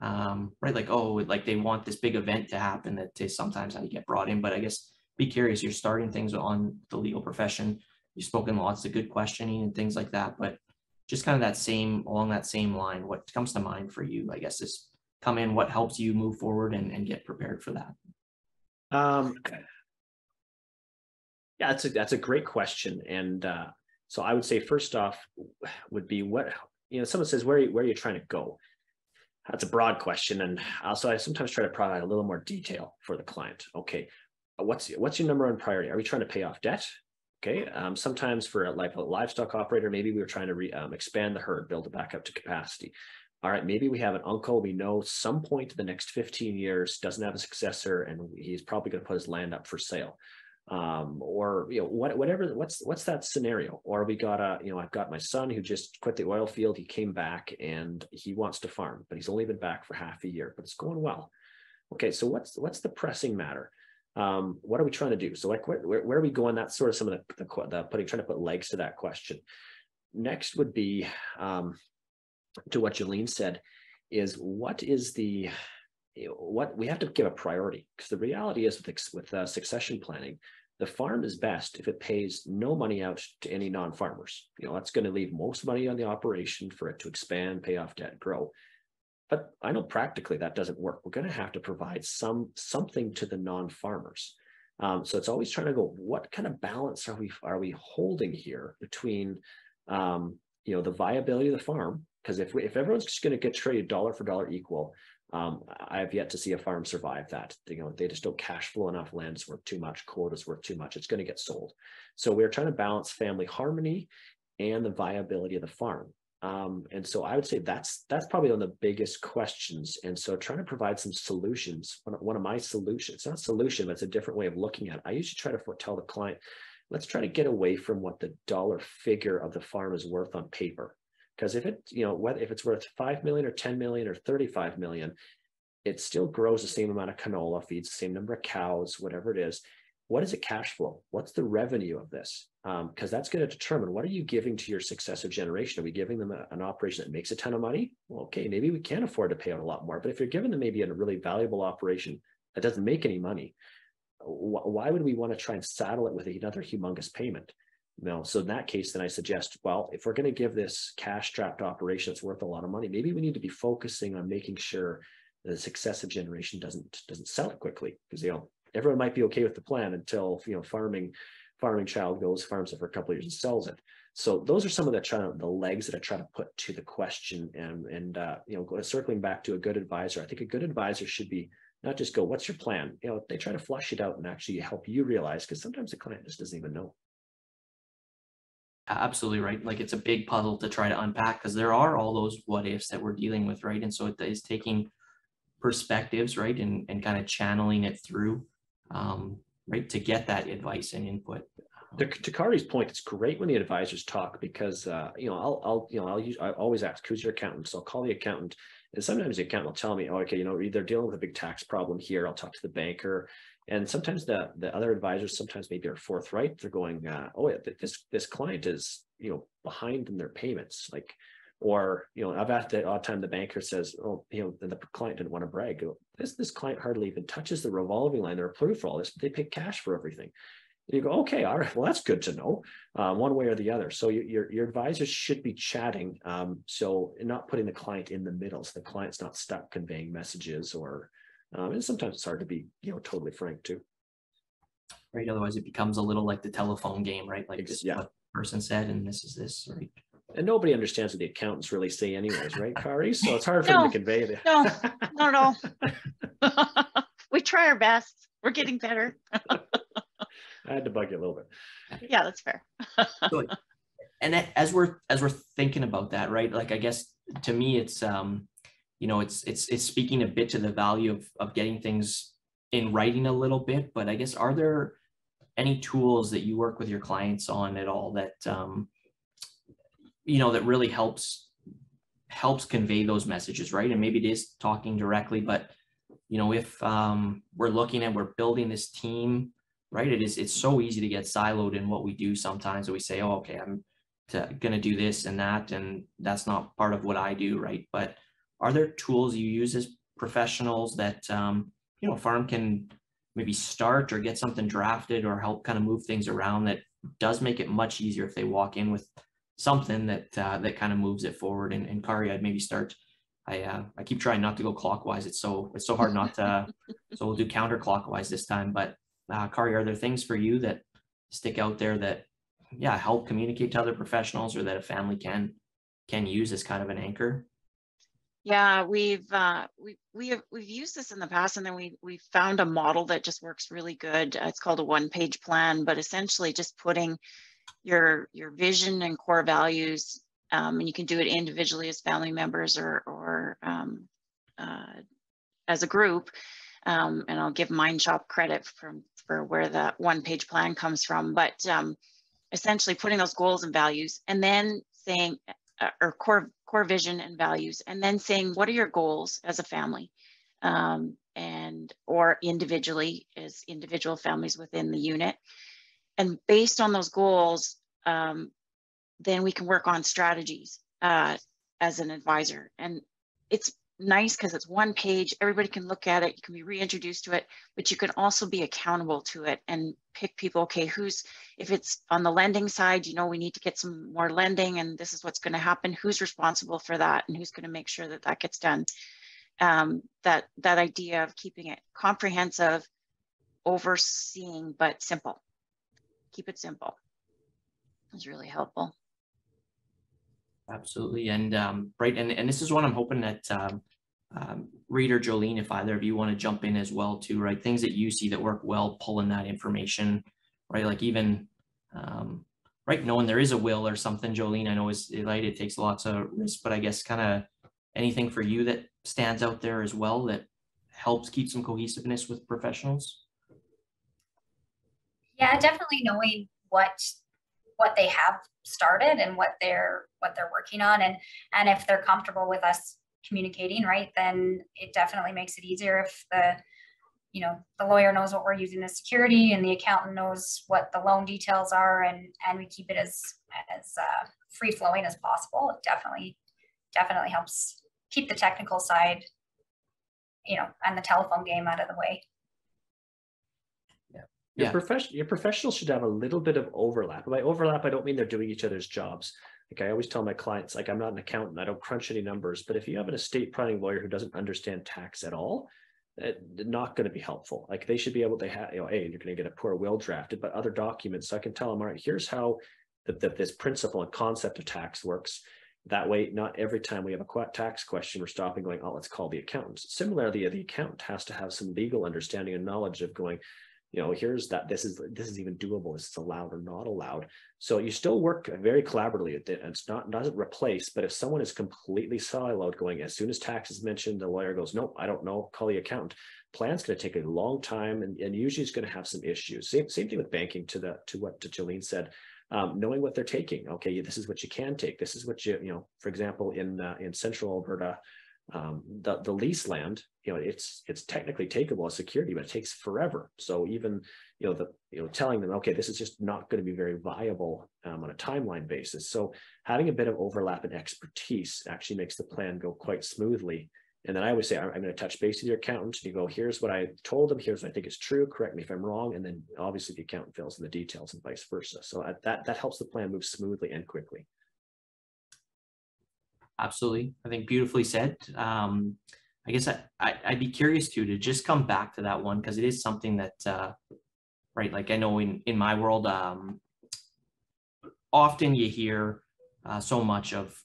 right, like, oh, like they want this big event to happen, that is sometimes how you get brought in. But I guess, be curious, you're starting things on the legal profession, you've spoken lots of good questioning and things like that, but just kind of along that same line, what comes to mind for you, I guess, is come in, what helps you move forward and get prepared for that? Yeah, that's a great question. And so I would say, first off, would be, what, you know, someone says, where are you trying to go? That's a broad question. And also, I sometimes try to provide a little more detail for the client. Okay, what's your number one priority? Are we trying to pay off debt? Okay, sometimes for like a livestock operator, maybe we were trying to expand the herd, build it back up to capacity. All right, maybe we have an uncle we know some point in the next 15 years doesn't have a successor, and he's probably going to put his land up for sale. Or, you know, whatever, what's that scenario? Or we got a, you know, I've got my son who just quit the oil field. He came back and he wants to farm, but he's only been back for half a year, but it's going well. Okay. So what's the pressing matter? What are we trying to do? So like, where are we going? That's sort of some of trying to put legs to that question. Next would be, to what Jolene said, is what we have to give a priority, because the reality is with succession planning, the farm is best if it pays no money out to any non-farmers. You know, that's going to leave most money on the operation for it to expand, pay off debt, grow. But I know practically that doesn't work. We're going to have to provide something to the non-farmers. So it's always trying to go, what kind of balance are we holding here between you know, the viability of the farm? Because if everyone's just going to get traded dollar for dollar equal, I have yet to see a farm survive that. You know, they just don't cash flow enough. Land's worth too much, quota's worth too much. It's going to get sold. So we're trying to balance family harmony and the viability of the farm. And so I would say that's probably one of the biggest questions. And so trying to provide some solutions. One of my solutions, it's not a solution, but it's a different way of looking at it. I usually try to tell the client, let's try to get away from what the dollar figure of the farm is worth on paper. Because if it, you know, whether if it's worth 5 million or 10 million or 35 million, it still grows the same amount of canola, feeds the same number of cows, whatever it is. What is the cash flow? What's the revenue of this? Because that's going to determine, what are you giving to your successive generation? Are we giving them an operation that makes a ton of money? Well, okay, maybe we can't afford to pay out a lot more. But if you're giving them maybe a really valuable operation that doesn't make any money, why would we want to try and saddle it with another humongous payment? No. So in that case, then I suggest, well, if we're going to give this cash-strapped operation that's worth a lot of money, maybe we need to be focusing on making sure the successive generation doesn't sell it quickly, because, you know, everyone might be okay with the plan until, you know, farming child goes, farms it for a couple of years and sells it. So those are some of the legs that I try to put to the question, and you know, circling back to a good advisor. I think a good advisor should be not just go, what's your plan? You know, they try to flush it out and actually help you realize, because sometimes the client just doesn't even know. Absolutely right. Like, it's a big puzzle to try to unpack, because there are all those what ifs that we're dealing with, right? And so it is taking perspectives, right, and kind of channeling it through, right, to get that advice and input. To Kari's point, it's great when the advisors talk, because you know, I'll always ask, who's your accountant? So I'll call the accountant, And sometimes the accountant will tell me, oh, okay, you know, they're dealing with a big tax problem here. I'll talk to the banker. And sometimes the other advisors maybe are forthright. They're going, oh, yeah, this client is, you know, behind in their payments. Like, or, you know, I've asked the odd time the banker says, oh, you know, and the client didn't want to brag. This client hardly even touches the revolving line. They're approved for all this, but they pay cash for everything. And you go, okay, all right, well, that's good to know, one way or the other. So your advisors should be chatting, so not putting the client in the middle, so the client's not stuck conveying messages or, and sometimes it's hard to be, you know, totally frank too. Right, otherwise it becomes a little like the telephone game, right? Like this yeah. person said, and this is this, right? And nobody understands what the accountants really say anyways, right, Kari? So it's hard for them to convey that. No, not at all. We try our best. We're getting better. I had to bug you a little bit. Yeah, that's fair. So, and as we're thinking about that, right? Like, I guess to me, it's you know, it's speaking a bit to the value of getting things in writing a little bit. But I guess, are there any tools that you work with your clients on at all that you know, that really helps convey those messages, right? And maybe it is talking directly, but you know, if we're building this team. Right, it's so easy to get siloed in what we do sometimes. We say, "Oh, okay, I'm gonna do this and that, and that's not part of what I do." Right, but are there tools you use as professionals that you know, Farm can maybe start or get something drafted or help kind of move things around that does make it much easier if they walk in with something that that kind of moves it forward? And Kari, I'd maybe start. I keep trying not to go clockwise. It's so hard not to. So we'll do counterclockwise this time, but. Kari, are there things for you that stick out there that, yeah, help communicate to other professionals or that a family can use as kind of an anchor? Yeah, we've used this in the past, and then we found a model that just works really good. It's called a one-page plan, but essentially just putting your vision and core values, and you can do it individually as family members or as a group. And I'll give MindShop credit for where that one-page plan comes from, but essentially putting those goals and values, and then saying, or core vision and values, and then saying, what are your goals as a family, and or individually as individual families within the unit, and based on those goals, then we can work on strategies as an advisor, and it's nice because it's one page, everybody can look at it, you can be reintroduced to it, but you can also be accountable to it and pick people, okay, if it's on the lending side, you know, we need to get some more lending and this is what's going to happen, who's responsible for that and who's going to make sure that that gets done. That idea of keeping it comprehensive, overseeing, but simple. Keep it simple. It's really helpful. Absolutely. And right. And this is one I'm hoping that Reid or Jolene, if either of you want to jump in as well too, right? Things that you see that work well, pulling that information, right? Like even, right, knowing there is a will or something, Jolene, I know is like, it takes lots of risk, but I guess kind of anything for you that stands out there as well that helps keep some cohesiveness with professionals? Yeah, definitely knowing what they have started and what they're working on, and if they're comfortable with us communicating, right, then it definitely makes it easier if the lawyer knows what we're using as security and the accountant knows what the loan details are, and we keep it as free flowing as possible. It definitely helps keep the technical side, you know, and the telephone game out of the way. Your, yeah. Your professionals should have a little bit of overlap. By overlap, I don't mean they're doing each other's jobs. Like I always tell my clients, like, I'm not an accountant. I don't crunch any numbers. But if you have an estate planning lawyer who doesn't understand tax at all, not going to be helpful. Like, they should be able to have, you know, hey, you're going to get a poor will drafted, but other documents. So I can tell them, all right, here's how this principle and concept of tax works. That way, not every time we have a tax question, we're stopping going, oh, let's call the accountant. Similarly, the accountant has to have some legal understanding and knowledge of going, you know, here's that, this is even doable, is it allowed or not allowed? So you still work very collaboratively at it, and it's not, doesn't replace, but if someone is completely siloed going, as soon as tax is mentioned, the lawyer goes, nope, I don't know, call the accountant. Plan's going to take a long time, and usually it's going to have some issues. Same thing with banking, to what Jolene said, knowing what they're taking. Okay, this is what you can take. This is what you know, for example, in central Alberta, The lease land, you know, it's technically takeable as security, but it takes forever. So even, you know, telling them, okay, this is just not going to be very viable on a timeline basis. So having a bit of overlap and expertise actually makes the plan go quite smoothly. And then I always say, I'm going to touch base with your accountant. You go, here's what I told them. Here's what I think is true. Correct me if I'm wrong. And then obviously the accountant fills in the details and vice versa. So that helps the plan move smoothly and quickly. Absolutely. I think beautifully said. I guess I'd be curious to just come back to that one, because it is something that, right, like I know in my world, often you hear so much of,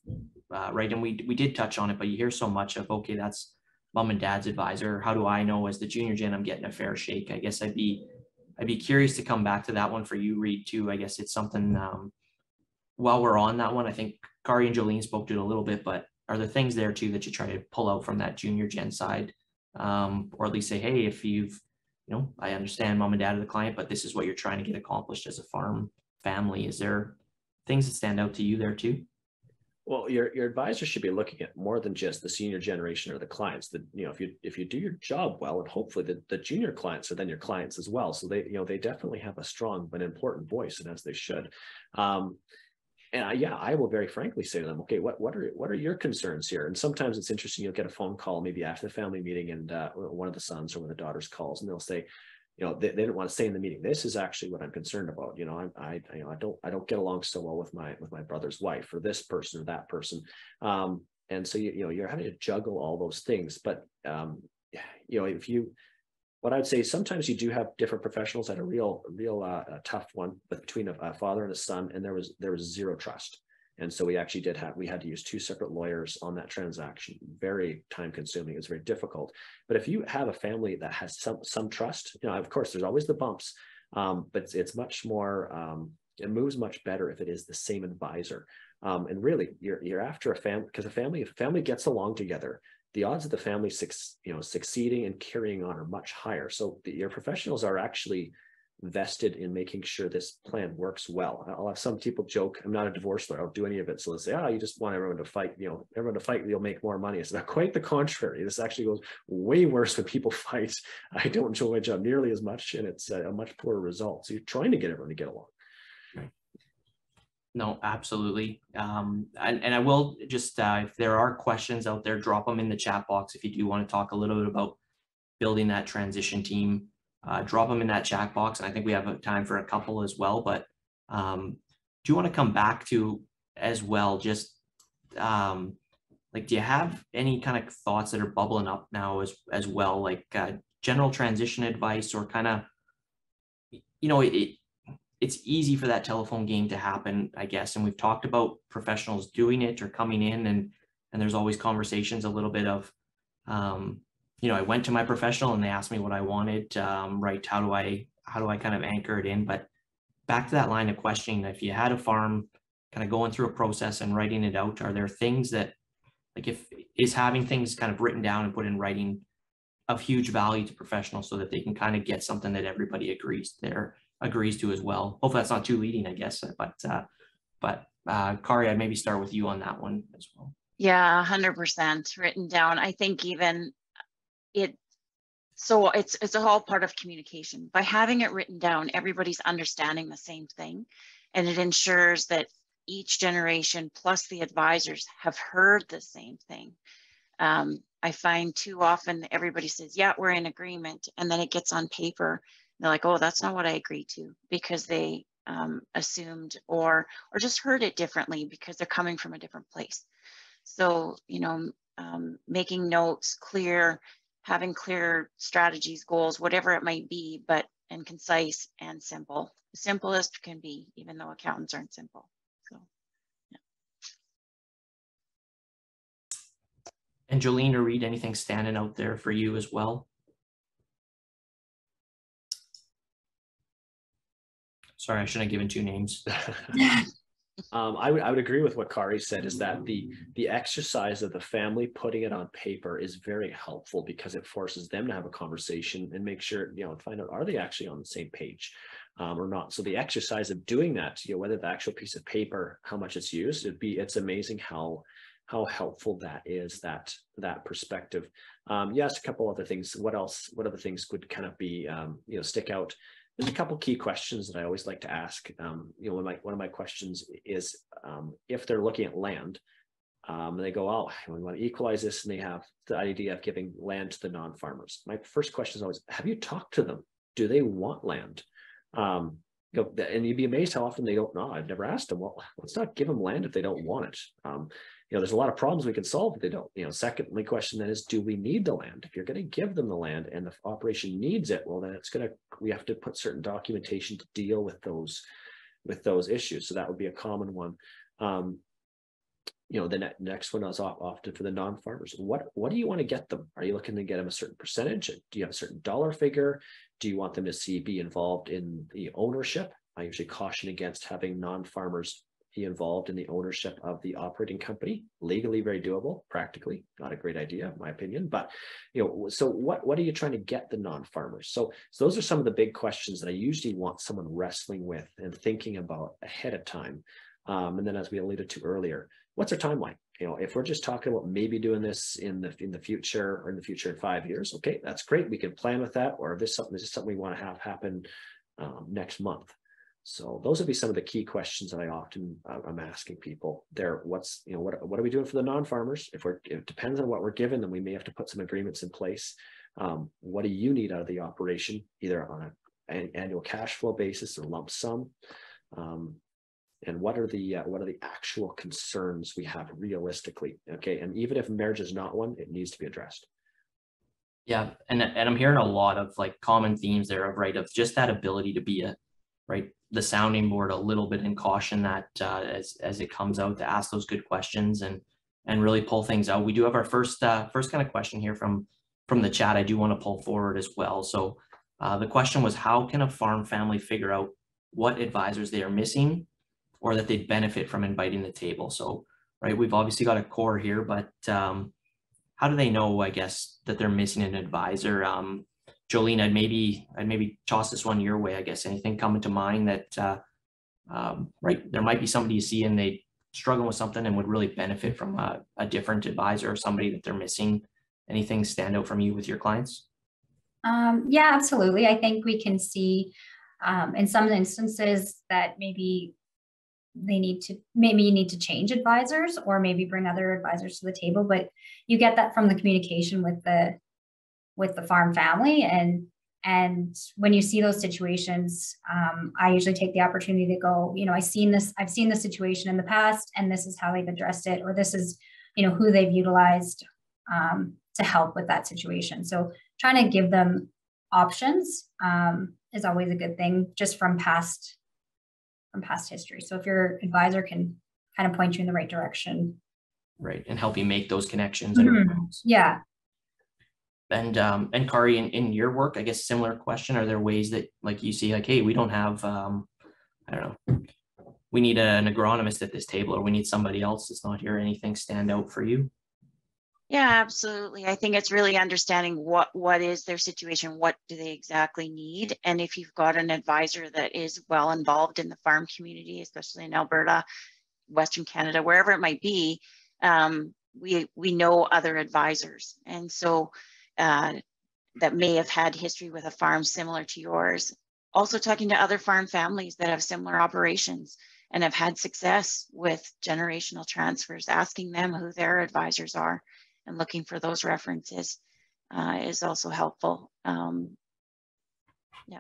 right, and we did touch on it, but you hear so much of, okay, that's mom and dad's advisor. How do I know as the junior gen I'm getting a fair shake? I guess I'd be curious to come back to that one for you, Reid, too. I guess it's something, while we're on that one, I think Kari and Jolene spoke to it a little bit, but are there things there too that you try to pull out from that junior gen side, or at least say, hey, if you've, you know, I understand mom and dad of the client, but this is what you're trying to get accomplished as a farm family. Is there things that stand out to you there too? Well, your advisor should be looking at more than just the senior generation or the clients. That, you know, if you do your job well, and hopefully the junior clients are then your clients as well. So they, you know, they definitely have a strong but important voice, and as they should. And I will very frankly say to them, okay, what are your concerns here? And sometimes it's interesting. You'll get a phone call maybe after the family meeting, and one of the sons or one of the daughters calls, and they'll say, you know, they didn't want to say in the meeting, this is actually what I'm concerned about. You know, I don't get along so well with my brother's wife, or this person or that person. And so, you know, you're having to juggle all those things. But, you know, what I would say, sometimes you do have different professionals at a real tough one, but between a father and a son, and there was zero trust. And so we had to use two separate lawyers on that transaction. Very time consuming. It was very difficult. But if you have a family that has some trust, you know, of course, there's always the bumps, but it's much more, it moves much better if it is the same advisor. And really you're after a family, because if a family gets along together, the odds of the family succeeding and carrying on are much higher. So your professionals are actually vested in making sure this plan works well. I'll have some people joke, I'm not a divorce lawyer, I don't do any of it. So let's say, oh, you just want everyone to fight, you know, everyone to fight, you'll make more money. It's not quite the contrary. This actually goes way worse when people fight. I don't enjoy my job nearly as much, and it's a much poorer result. So you're trying to get everyone to get along. Right. No, absolutely. And I will just, if there are questions out there, drop them in the chat box. If you do want to talk a little bit about building that transition team, drop them in that chat box, and I think we have time for a couple as well. But do you want to come back to as well? Just like, do you have any kind of thoughts that are bubbling up now as well, like general transition advice, or kind of, you know, it's easy for that telephone game to happen, I guess. And we've talked about professionals doing it or coming in, and there's always conversations a little bit of. You know, I went to my professional and they asked me what I wanted, right? How do I kind of anchor it in? But back to that line of questioning, if you had a farm kind of going through a process and writing it out, are there things that, like, is having things kind of written down and put in writing of huge value to professionals so that they can kind of get something that everybody agrees to as well? Hopefully that's not too leading, I guess, but Kari, I'd maybe start with you on that one as well. Yeah, 100% written down. I think even it's a whole part of communication. By having it written down, everybody's understanding the same thing, and it ensures that each generation plus the advisors have heard the same thing. I find too often everybody says, yeah, we're in agreement, and then it gets on paper and they're like, oh, that's not what I agreed to, because they assumed or just heard it differently because they're coming from a different place. So, you know, making notes clear, having clear strategies, goals, whatever it might be, and concise and simple. The simplest can be, even though accountants aren't simple. So, yeah. And Jolene or Reid, anything standing out there for you as well? Sorry, I shouldn't have given two names. I would agree with what Kari said, is that the exercise of the family putting it on paper is very helpful, because it forces them to have a conversation and make sure, you know, and find out, are they actually on the same page or not? So the exercise of doing that, you know, whether the actual piece of paper, how much it's used, it's amazing how how helpful that is, that perspective. You asked a couple other things. What other things could kind of be, stick out? There's a couple key questions that I always like to ask. One of my questions is, if they're looking at land, and they go, oh, we want to equalize this, and they have the idea of giving land to the non-farmers. My first question is always, have you talked to them? Do they want land? And you'd be amazed how often they don't know. I've never asked them, well, let's not give them land if they don't want it. There's a lot of problems we can solve if they don't. Secondly, question then is, do we need the land? If you're going to give them the land and the operation needs it, well, then we have to put certain documentation to deal with those issues. So that would be a common one. The next one is often for the non-farmers. What do you want to get them? Are you looking to get them a certain percentage? Do you have a certain dollar figure? Do you want them to be involved in the ownership? I usually caution against having non-farmers be involved in the ownership of the operating company. Legally, very doable. Practically, not a great idea, in my opinion. But so what are you trying to get the non-farmers? So those are some of the big questions that I usually want someone wrestling with and thinking about ahead of time. And then, as we alluded to earlier, what's our timeline? If we're just talking about maybe doing this in the future, or in the future in 5 years, okay, that's great. We can plan with that. Or is this something we want to have happen next month? So those would be some of the key questions that I often am asking people. What are we doing for the non-farmers? It depends on what we're given, then we may have to put some agreements in place. What do you need out of the operation, either on an annual cash flow basis or lump sum? And what are the actual concerns we have realistically? Okay, and even if marriage is not one, it needs to be addressed. Yeah, and I'm hearing a lot of common themes there of just that ability to be the sounding board a little bit, and caution that as it comes out, to ask those good questions and really pull things out. We do have our first kind of question here from the chat. I do want to pull forward as well. So the question was, how can a farm family figure out what advisors they are missing, or that they benefit from inviting to the table? So, we've obviously got a core here, but how do they know, I guess, that they're missing an advisor? Jolene, I'd maybe toss this one your way, I guess. Anything coming to mind that, there might be somebody you see and they struggle with something and would really benefit from a different advisor or somebody that they're missing? Anything stand out from you with your clients? Yeah, absolutely. I think we can see in some instances that maybe you need to change advisors, or maybe bring other advisors to the table. But you get that from the communication with the farm family. And when you see those situations, I usually take the opportunity to go, I've seen this situation in the past, and this is how they've addressed it, or this is, who they've utilized to help with that situation. So trying to give them options is always a good thing, just from past history. So if your advisor can kind of point you in the right direction. Right, and help you make those connections. Mm-hmm. Yeah. And Kari, in your work, I guess, similar question, are there ways that you see, hey, we don't have, we need an agronomist at this table, or we need somebody else that's not here? Anything stand out for you? Yeah, absolutely. I think it's really understanding what is their situation, what do they exactly need. And if you've got an advisor that is well involved in the farm community, especially in Alberta, Western Canada, wherever it might be, we know other advisors. And so that may have had history with a farm similar to yours. Also talking to other farm families that have similar operations and have had success with generational transfers, asking them who their advisors are, and looking for those references is also helpful. Yeah.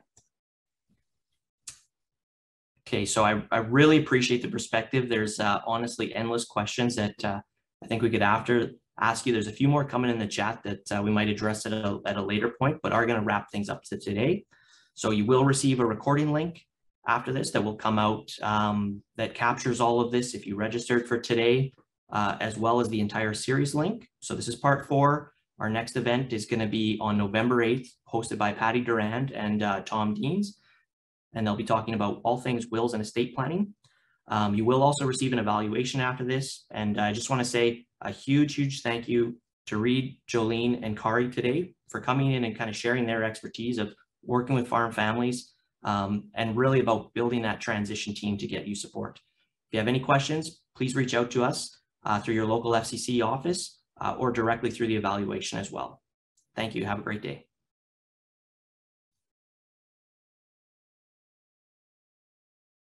Okay, so I really appreciate the perspective. There's honestly endless questions that I think we could ask you. There's a few more coming in the chat that we might address at a later point, but are going to wrap things up to today. So you will receive a recording link after this that will come out that captures all of this if you registered for today. As well as the entire series link. So this is part 4. Our next event is going to be on November 8th, hosted by Patty Durand and Tom Deans. And they'll be talking about all things wills and estate planning. You will also receive an evaluation after this. And I just want to say a huge, huge thank you to Reid, Jolene, and Kari today for coming in and kind of sharing their expertise of working with farm families and really about building that transition team to get you support. If you have any questions, please reach out to us. through your local FCC office or directly through the evaluation as well. Thank you. Have a great day.